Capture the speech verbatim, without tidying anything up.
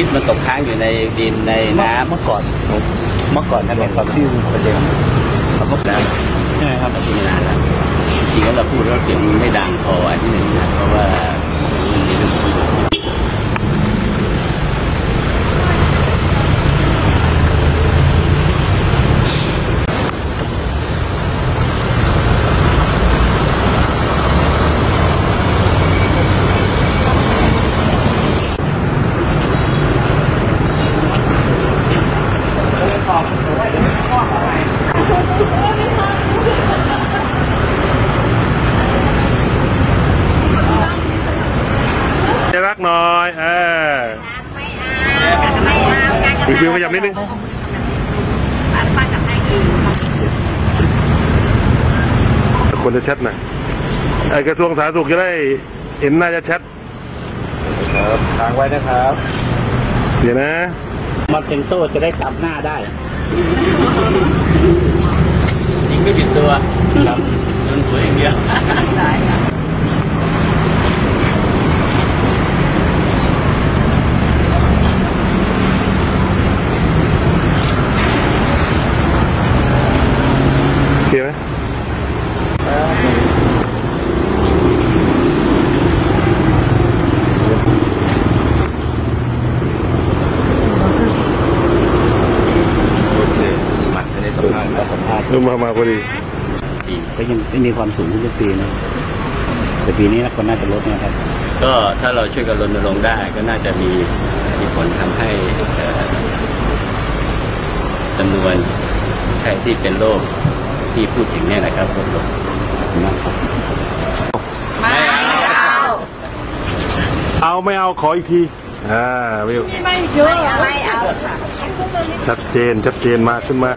พิษมันตกค้างอยู่ในดินในน้ำเมื่อก่อนเมื่อก่อนท่านเป็นความที่ประเด็นสมมติแล้วใช่ไหมครับที่นานแล้วจริงๆแล้วเราพูดแล้วเสียงไม่ดังพออันที่หนึ่งนะเพราะว่าน้อยเออรีวิวขยับนิดนึงคนจะแชทหน่อยไอ้กระทรวงสาธารณสุขจะได้เห็นน่าจะแชทครับทางไว้นะครับเดี๋ยวนะมาเป็นโต้จะได้จำหน้าได้ยิงไม่ผิดตัวจำจนสวยอย่างเดียวดูมามาพอดีก็ยังมีความสูงขึ้นทุกปีนะแต่ปีนี้นะคนน่าจะลดนะครับก็ถ้าเราช่วยกันรณรงค์ได้ก็น่าจะมีมีผลทำให้จำนวนใครที่เป็นโรคที่พูดถึงเนี่ยนะครับลดลงนะครับไม่เอาเอาไม่เอาขออีกทีอ่าวิวไม่เยอะไม่เอาค่ะชัดเจนชัดเจนมากขึ้นมาก